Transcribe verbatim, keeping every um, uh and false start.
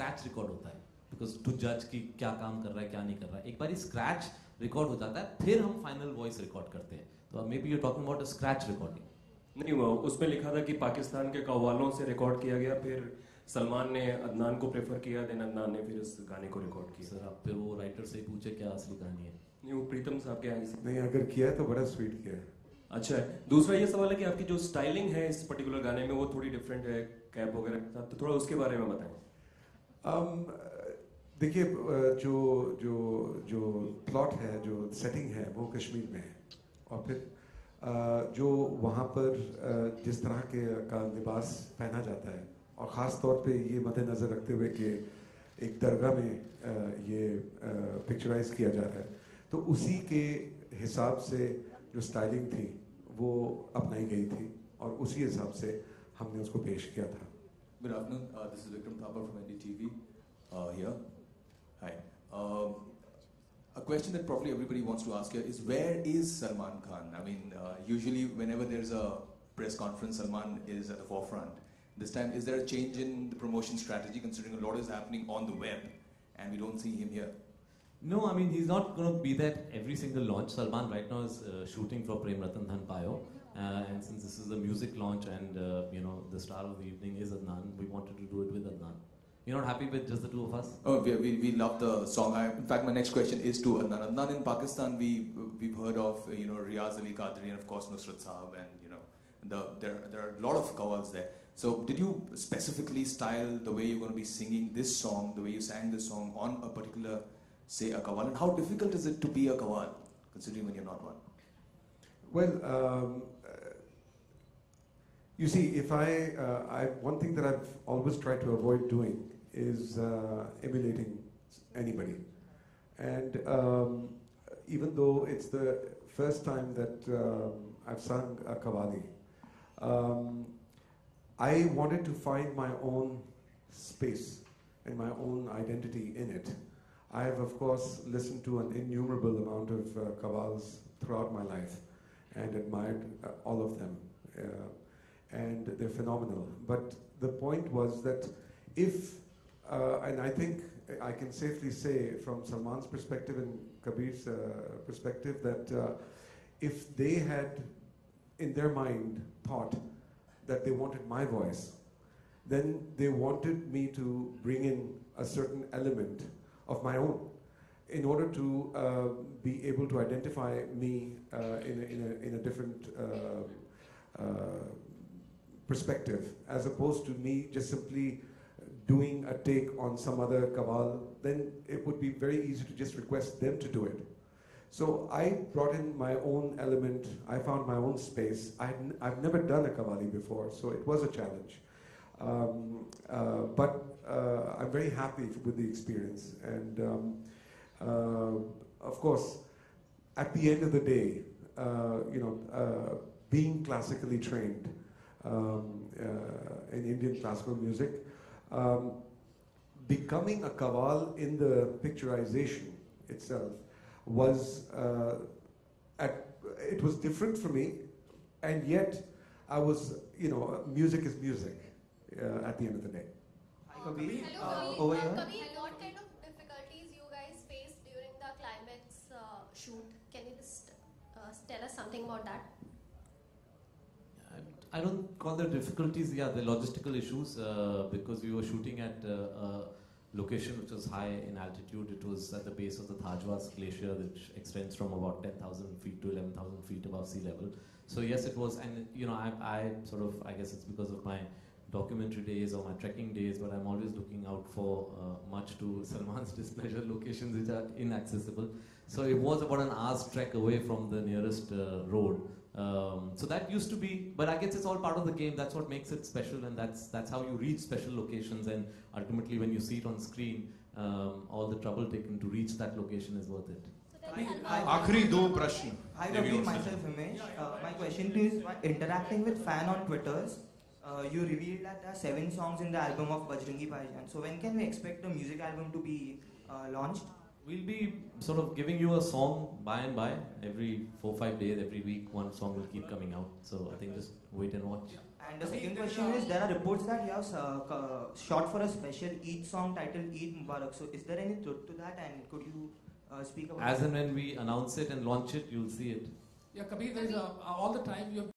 Scratch record होता है, because to जज कि क्या काम कर रहा है क्या नहीं कर रहा है. एक बार स्क्रैच रिकॉर्ड हो जाता है, फिर हम फाइनल वॉइस रिकॉर्ड करते हैं. तो maybe you talking about scratch recording. नहीं हुआ, उसमें लिखा था कि पाकिस्तान के कव्वालों से रिकॉर्ड किया गया, फिर सलमान ने अदनान को प्रेफर किया, देन अदनान ने फिर इस गाने को रिकॉर्ड किया. सर आप फिर वो राइटर से पूछे क्या असली कहानी है? नहीं, वो प्रीतम साहब के यहाँ नहीं, अगर किया है तो बड़ा स्वीट किया है. अच्छा है. दूसरा ये सवाल है कि आपकी जो स्टाइलिंग है इस पर्टिकुलर गाने में वो थोड़ी डिफरेंट है कैप वगैरह के साथ, तो थोड़ा उसके बारे में बताएं. देखिए जो जो जो प्लॉट है, जो सेटिंग है वो कश्मीर में है, और फिर जो वहाँ पर जिस तरह के का लिबास पहना जाता है, और ख़ास तौर पे ये मद्देनज़र रखते हुए कि एक दरगाह में ये पिक्चराइज़ किया जा रहा है, तो उसी के हिसाब से जो स्टाइलिंग थी वो अपनाई गई थी, और उसी हिसाब से हमने उसको पेश किया था. Good afternoon, this is Vikram Thapa from NDTV here. Hi. Um, a question that probably everybody wants to ask here is, where is Salman Khan? I mean, uh, usually whenever there's a press conference, Salman is at the forefront. This time, is there a change in the promotion strategy, considering a lot is happening on the web, and we don't see him here? No, I mean, he's not going to be there every single launch. Salman right now is uh, shooting for Prem Ratan Dhan Payo. Uh, and since this is a music launch and, uh, you know, the star of the evening is Adnan, we wanted to do it with Adnan. You're not happy with just the two of us? Oh, we we, we love the song. I, in fact, my next question is to Adnan. Adnan, in Pakistan, we we've heard of you know Riyaz Ali Qadri and of course Nusrat Saab, and you know the there there are a lot of covers there. So, did you specifically style the way you're going to be singing this song, the way you sang this song on a particular, say, a kawal? And how difficult is it to be a kawal, considering when you're not one? Well. Um, You see, if I, uh, I, one thing that I've always tried to avoid doing is uh, emulating anybody. And um, even though it's the first time that um, I've sung a qawwali, um, I wanted to find my own space and my own identity in it. I have, of course, listened to an innumerable amount of uh, qawwals throughout my life and admired uh, all of them. Uh, And they're phenomenal. But the point was that if, uh, and I think I can safely say from Salman's perspective and Kabir's uh, perspective that uh, if they had in their mind thought that they wanted my voice, then they wanted me to bring in a certain element of my own in order to uh, be able to identify me uh, in, a, in, a, in a different uh, uh, perspective, as opposed to me just simply doing a take on some other qawwal. Then it would be very easy to just request them to do it. So I brought in my own element, I found my own space. I had n I've never done a qawwali before, so it was a challenge. Um, uh, but uh, I'm very happy with the experience. And um, uh, of course, at the end of the day, uh, you know, uh, being classically trained, Um, uh, in Indian classical music, um, becoming a qawwal in the picturization itself was uh, at, it was different for me, and yet I was, you know, music is music uh, at the end of the day. Hi, Kabir. Hello, uh, over uh, here. Kabir, what kind of difficulties you guys faced during the climax uh, shoot? Can you just uh, tell us something about that? I don't call the difficulties, yeah, the logistical issues, uh, because we were shooting at uh, a location which was high in altitude. It was at the base of the Thajwas glacier, which extends from about ten thousand feet to eleven thousand feet above sea level. So yes, it was, and you know, I, I sort of, I guess it's because of my documentary days or my trekking days, but I'm always looking out for, uh, much to Salman's displeasure, locations which are inaccessible. So it was about an hour's trek away from the nearest uh, road. Um, so that used to be, but I guess it's all part of the game. That's what makes it special, and that's that's how you reach special locations. And ultimately, when you see it on screen, um, all the trouble taken to reach that location is worth it. आखिरी दो प्रश्न. I repeat myself, Himesh. Uh, my question is, interacting with fan on Twitters, uh, you revealed that there are seven songs in the album of Bajrangi Bhaijaan. So when can we expect the music album to be uh, launched? We'll be sort of giving you a song by and by. Every four, five days, every week, one song will keep coming out. So I think just wait and watch. And the second question is, there are reports that you have uh, shot for a special Eid song titled Eid Mubarak. So is there any truth to that, and could you uh, speak about it? As and when we announce it and launch it, you'll see it. Yeah, Kabir, there's uh, all the time you have